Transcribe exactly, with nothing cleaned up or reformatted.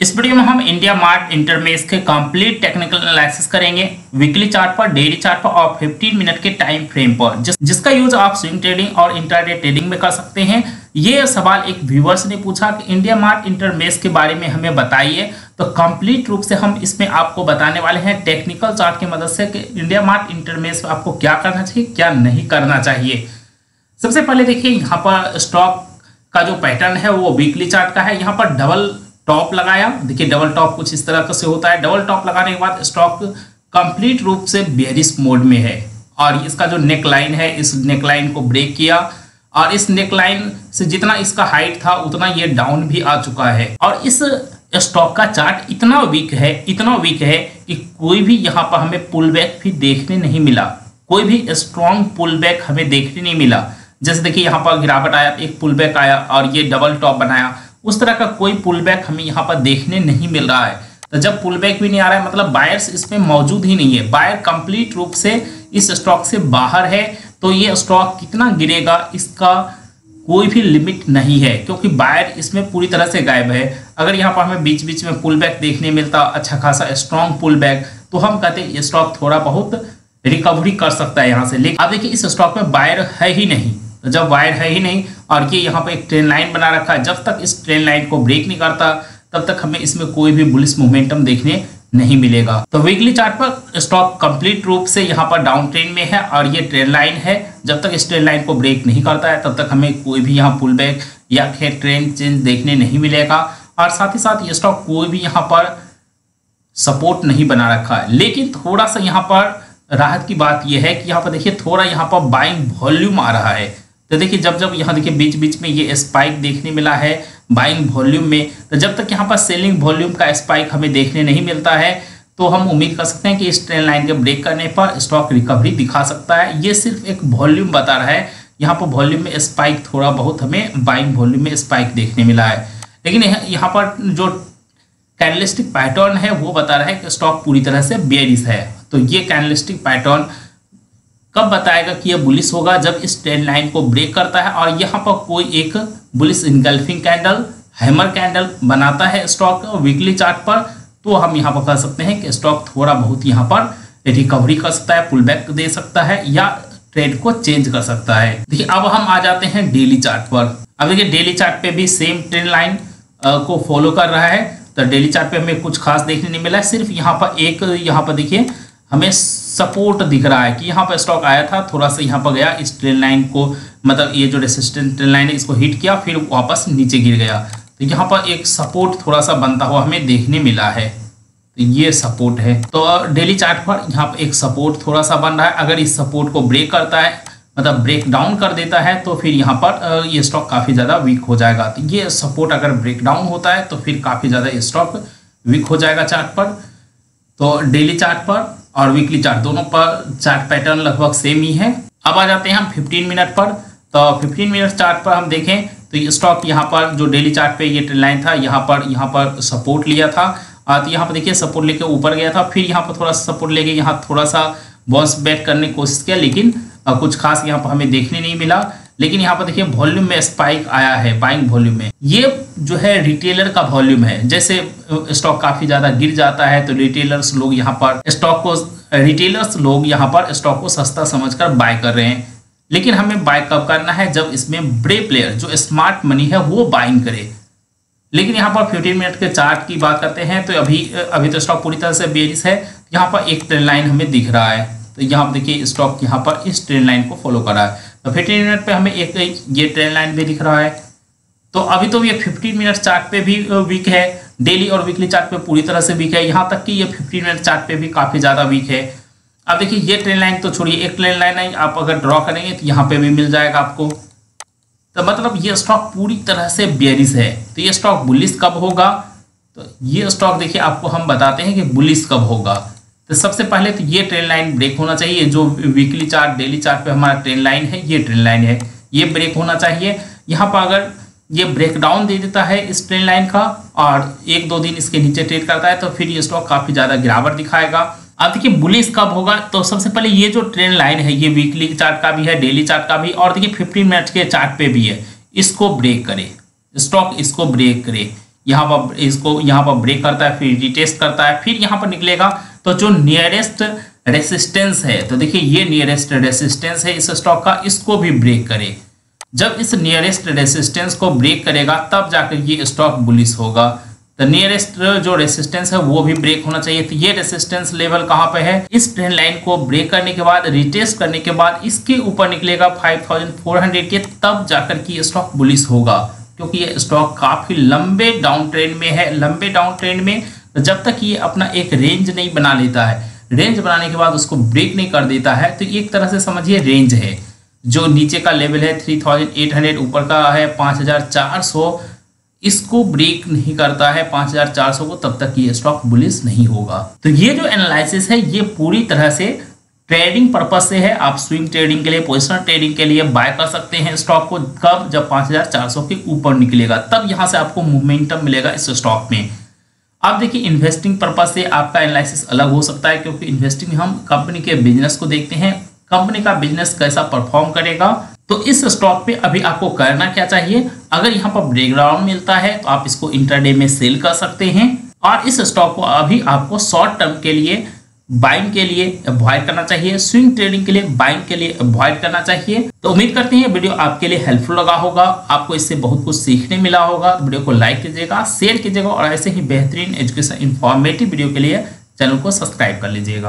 इस वीडियो में हम इंडिया मार्ट इंटरमेश के कंप्लीट टेक्निकल एनालिसिस करेंगे वीकली चार्ट पर, डेली चार्ट पर और पंद्रह मिनट के टाइम फ्रेम पर, जिस, जिसका यूज आप स्विंग ट्रेडिंग और इंट्राडे ट्रेडिंग में कर सकते हैं। ये सवाल एक व्यूवर्स ने पूछा कि इंडिया मार्ट इंटरमेश के बारे में हमें बताइए, तो कंप्लीट रूप से हम इसमें आपको बताने वाले हैं टेक्निकल चार्ट की मदद से कि इंडिया मार्ट इंटरमेश आपको क्या करना चाहिए, क्या नहीं करना चाहिए। सबसे पहले देखिए, यहाँ पर स्टॉक का जो पैटर्न है वो वीकली चार्ट का है। यहाँ पर डबल टॉप लगाया, देखिए डबल टॉप कुछ इस तरह से होता है। डबल टॉप लगाने के बाद स्टॉक कंप्लीट रूप से बेयरिश मोड में है और इसका जो नेक लाइन है, इस नेक लाइन को ब्रेक किया और इस नेक लाइन से जितना इसका हाइट था उतना ये डाउन भी आ चुका है। और इस स्टॉक का चार्ट इतना वीक है, इतना वीक है कि कोई भी यहाँ पर हमें पुल बैक भी देखने नहीं मिला, कोई भी स्ट्रॉन्ग पुल बैक हमें देखने नहीं मिला। जैसे देखिए यहाँ पर गिरावट आया, एक पुल बैक आया और ये डबल टॉप बनाया, उस तरह का कोई पुलबैक हमें यहाँ पर देखने नहीं मिल रहा है। तो जब पुलबैक भी नहीं आ रहा है मतलब बायर्स इसमें मौजूद ही नहीं है, बायर कंप्लीट रूप से इस स्टॉक से बाहर है। तो ये स्टॉक कितना गिरेगा इसका कोई भी लिमिट नहीं है, क्योंकि बायर इसमें पूरी तरह से गायब है। अगर यहाँ पर हमें बीच बीच में पुलबैक देखने मिलता, अच्छा खासा स्ट्रॉन्ग पुलबैक, तो हम कहते ये स्टॉक थोड़ा बहुत रिकवरी कर सकता है यहाँ से। लेकिन आप देखिए इस स्टॉक में बायर है ही नहीं। तो जब वायर है ही नहीं और ये यहाँ पर एक ट्रेन लाइन बना रखा है, जब तक इस ट्रेन लाइन को ब्रेक नहीं करता तब तक हमें इसमें कोई भी बुलिश मोमेंटम देखने नहीं मिलेगा। तो वीकली चार्ट पर स्टॉक कंप्लीट रूप से यहाँ पर डाउन ट्रेंड में है और ये ट्रेन लाइन है, जब तक इस ट्रेन लाइन को ब्रेक नहीं करता है तब तक हमें कोई भी यहाँ पुल बैक या फिर ट्रेंड चेंज देखने नहीं मिलेगा। और साथ ही साथ ये स्टॉक कोई भी यहाँ पर सपोर्ट नहीं बना रखा है। लेकिन थोड़ा सा यहाँ पर राहत की बात यह है कि यहाँ पर देखिए थोड़ा यहाँ पर बाइंग वॉल्यूम आ रहा है। तो देखिए जब जब यहाँ देखिए बीच बीच में ये स्पाइक देखने मिला है बाइंग वॉल्यूम में, तो जब तक यहाँ पर सेलिंग वॉल्यूम का स्पाइक हमें देखने नहीं मिलता है तो हम उम्मीद कर सकते हैं कि इस ट्रेंड लाइन के ब्रेक करने पर स्टॉक रिकवरी दिखा सकता है। ये सिर्फ एक वॉल्यूम बता रहा है, यहाँ पर वॉल्यूम में स्पाइक थोड़ा बहुत हमें बाइंग वॉल्यूम में स्पाइक देखने मिला है, लेकिन यहाँ पर जो कैंडलस्टिक पैटर्न है वो बता रहा है कि स्टॉक पूरी तरह से बेयरिश है। तो ये कैंडलस्टिक पैटर्न कब बताएगा कि यह बुलिश होगा, जब इस ट्रेंड लाइन को ब्रेक करता है और यहाँ पर कोई एक bullish engulfing candle, hammer candle बनाता है स्टॉक वीकली चार्ट पर, तो हम यहाँ पर कह सकते हैं कि स्टॉक थोड़ा बहुत यहाँ पर रिकवरी कर सकता है, पुल बैक दे सकता है या ट्रेड को चेंज कर सकता है। देखिए अब हम आ जाते हैं डेली चार्ट पर। अब देखिए डेली चार्ट पे भी सेम ट्रेंड लाइन को फॉलो कर रहा है, तो डेली चार्ट पे हमें कुछ खास देखने नहीं मिला। सिर्फ यहाँ पर एक यहाँ पर देखिए हमें सपोर्ट दिख रहा है कि यहाँ पर स्टॉक आया था, थोड़ा सा यहाँ पर गया, इस ट्रेन लाइन को मतलब ये जो रेसिस्टेंट ट्रेन लाइन है इसको हिट किया, फिर वापस नीचे गिर गया। तो यहाँ पर एक सपोर्ट थोड़ा सा बनता हुआ हमें देखने मिला है, तो ये सपोर्ट है। तो डेली चार्ट पर यहाँ पर एक सपोर्ट थोड़ा सा बन रहा है, अगर इस सपोर्ट को ब्रेक करता है मतलब ब्रेक डाउन कर देता है तो फिर यहाँ पर ये स्टॉक काफ़ी ज़्यादा वीक हो जाएगा। तो ये सपोर्ट अगर ब्रेक डाउन होता है तो फिर काफ़ी ज़्यादा ये स्टॉक वीक हो जाएगा चार्ट पर। तो डेली चार्ट पर और वीकली चार्ट दोनों पर चार्ट पैटर्न लगभग सेम ही है। अब आ जाते हैं हम पंद्रह मिनट पर। तो पंद्रह मिनट चार्ट पर हम देखें तो ये स्टॉक यहाँ पर जो डेली चार्ट पे ये ट्रेंड लाइन था, यहाँ पर यहाँ पर सपोर्ट लिया था, तो यहाँ पर देखिए सपोर्ट लेके ऊपर गया था, फिर यहाँ पर थोड़ा सा सपोर्ट लेके यहाँ थोड़ा सा बाउंस बैक करने की कोशिश किया, लेकिन कुछ खास यहाँ पर हमें देखने नहीं मिला। लेकिन यहाँ पर देखिए वॉल्यूम में स्पाइक आया है, बाइंग वॉल्यूम में, ये जो है रिटेलर का वॉल्यूम है। जैसे स्टॉक काफी ज्यादा गिर जाता है तो रिटेलर्स लोग यहाँ पर स्टॉक को रिटेलर्स लोग यहाँ पर स्टॉक को सस्ता समझकर बाय कर रहे हैं। लेकिन हमें बाय कब करना है, जब इसमें बड़े प्लेयर जो स्मार्ट मनी है वो बाइंग करे। लेकिन यहाँ पर फिफ्टीन मिनट के चार्ट की बात करते हैं तो अभी अभी तो स्टॉक पूरी तरह से बेयरिश है। यहाँ पर एक ट्रेंड लाइन हमें दिख रहा है, तो यहाँ पर देखिए स्टॉक यहाँ पर इस ट्रेंड लाइन को फॉलो कर रहा है। तो फिफ्टीन मिनट पे हमें एक ये ट्रेंड लाइन भी दिख रहा है। तो अभी तो ये पंद्रह मिनट चार्ट पे भी वीक है, डेली और वीकली चार्ट पे पूरी तरह से वीक है, यहाँ तक कि ये पंद्रह मिनट चार्ट पे भी काफ़ी ज़्यादा वीक है। अब देखिए ये ट्रेंड लाइन तो छोड़िए, एक ट्रेंड लाइन है, आप अगर ड्रॉ करेंगे तो यहाँ पे भी मिल जाएगा आपको। तो मतलब ये स्टॉक पूरी तरह से बेयरिश है। तो ये स्टॉक बुलिश कब होगा, तो ये स्टॉक देखिए आपको हम बताते हैं कि बुलिश कब होगा। तो सबसे पहले तो ये ट्रेंड लाइन ब्रेक होना चाहिए, जो वीकली चार्ट डेली चार्ट पे हमारा ट्रेंड लाइन है, ये ट्रेंड लाइन है, ये ब्रेक होना चाहिए। यहाँ पर अगर ये ब्रेक डाउन दे देता है इस ट्रेंड लाइन का और एक दो दिन इसके नीचे ट्रेड करता है तो फिर ये स्टॉक काफ़ी ज़्यादा गिरावट दिखाएगा। अब देखिए बुलिश कब होगा, तो सबसे पहले ये जो ट्रेंड लाइन है ये वीकली चार्ट का भी है, डेली चार्ट का भी, और देखिए फिफ्टीन मिनट के चार्ट पे भी है, इसको ब्रेक करे स्टॉक, इसको ब्रेक करे, यहाँ पर इसको यहाँ पर ब्रेक करता है, फिर रिटेस्ट करता है, फिर यहाँ पर निकलेगा तो जो नियरेस्ट रेसिस्टेंस है, तो देखिए ये नियरेस्ट रेसिस्टेंस है इस स्टॉक का, इसको भी ब्रेक करे। जब इस नियरेस्ट रेसिस्टेंस को ब्रेक करेगा तब जाकर ये स्टॉक बुलिश होगा। तो नियरेस्ट जो रेसिस्टेंस है वो भी ब्रेक होना चाहिए। तो ये रेसिस्टेंस लेवल कहाँ पे है? इस ट्रेंड लाइन को ब्रेक करने के बाद, रिटेस्ट करने के बाद इसके ऊपर निकलेगा फाइव थाउजेंड फोर हंड्रेड के, तब जाकर कि ये स्टॉक बुलिश होगा, क्योंकि ये स्टॉक काफी लंबे डाउन ट्रेंड में है। लंबे डाउन ट्रेंड में जब तक ये अपना एक रेंज नहीं बना लेता है, रेंज बनाने के बाद उसको ब्रेक नहीं कर देता है, तो एक तरह से समझिए रेंज है। जो नीचे का लेवल है थ्री थाउजेंड एट हंड्रेड, ऊपर का है पाँच हज़ार चार सौ, इसको ब्रेक नहीं करता है पाँच हज़ार चार सौ को, तब तक ये स्टॉक बुलिश नहीं होगा। तो ये जो एनालिसिस है ये पूरी तरह से ट्रेडिंग पर्पज से है। आप स्विंग ट्रेडिंग के लिए, पोजिशनल ट्रेडिंग के लिए बाय कर सकते हैं स्टॉक को, कब? जब पाँच हज़ार चार सौ के ऊपर निकलेगा, तब यहाँ से आपको मोमेंटम मिलेगा इस स्टॉक में। आप देखिए इन्वेस्टिंग पर्पज से आपका एनालिसिस अलग हो सकता है, क्योंकि इन्वेस्टिंग में हम कंपनी के बिजनेस को देखते हैं, कंपनी का बिजनेस कैसा परफॉर्म करेगा। तो इस स्टॉक पे अभी आपको करना क्या चाहिए? अगर यहाँ पर ब्रेकडाउन मिलता है तो आप इसको इंट्राडे में सेल कर सकते हैं, और इस स्टॉक को अभी आपको शॉर्ट टर्म के लिए बाइंग के लिए अवॉइड करना चाहिए, स्विंग ट्रेडिंग के लिए बाइंग के लिए अवॉइड करना चाहिए। तो उम्मीद करते हैं वीडियो आपके लिए हेल्पफुल लगा होगा, आपको इससे बहुत कुछ सीखने मिला होगा। तो वीडियो को लाइक कीजिएगा, शेयर कीजिएगा, और ऐसे ही बेहतरीन एजुकेशन इंफॉर्मेटिव वीडियो के लिए चैनल को सब्सक्राइब कर लीजिएगा।